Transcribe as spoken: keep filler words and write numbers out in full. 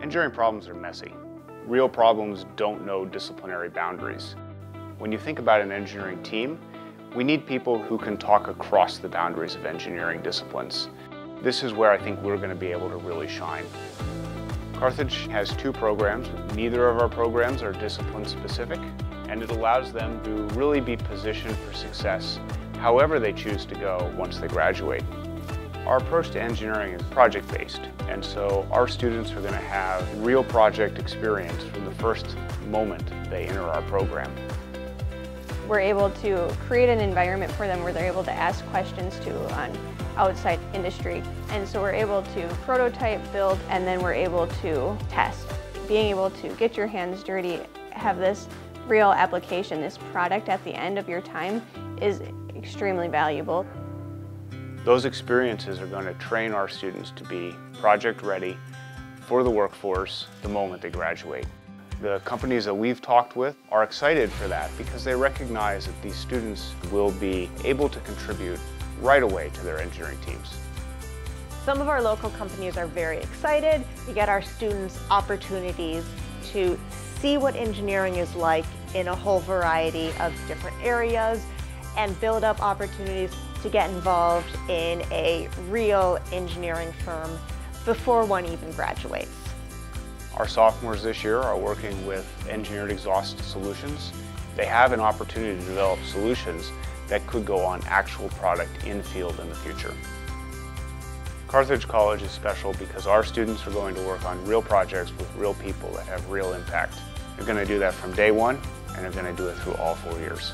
Engineering problems are messy. Real problems don't know disciplinary boundaries. When you think about an engineering team, we need people who can talk across the boundaries of engineering disciplines. This is where I think we're going to be able to really shine. Carthage has two programs. Neither of our programs are discipline specific, and it allows them to really be positioned for success however they choose to go once they graduate. Our approach to engineering is project-based, and so our students are going to have real project experience from the first moment they enter our program. We're able to create an environment for them where they're able to ask questions to on outside industry. And so we're able to prototype, build, and then we're able to test. Being able to get your hands dirty, have this real application, this product at the end of your time is extremely valuable. Those experiences are going to train our students to be project ready for the workforce the moment they graduate. The companies that we've talked with are excited for that because they recognize that these students will be able to contribute right away to their engineering teams. Some of our local companies are very excited to get our students opportunities to see what engineering is like in a whole variety of different areas and build up opportunities to get involved in a real engineering firm before one even graduates. Our sophomores this year are working with Engineered Exhaust Solutions. They have an opportunity to develop solutions that could go on actual product in field in the future. Carthage College is special because our students are going to work on real projects with real people that have real impact. They're going to do that from day one, and they're going to do it through all four years.